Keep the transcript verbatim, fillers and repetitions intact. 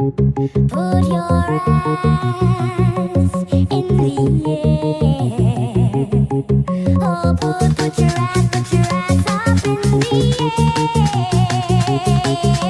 Put your hands in the air. Oh, put, put your hands, put your hands up in the air.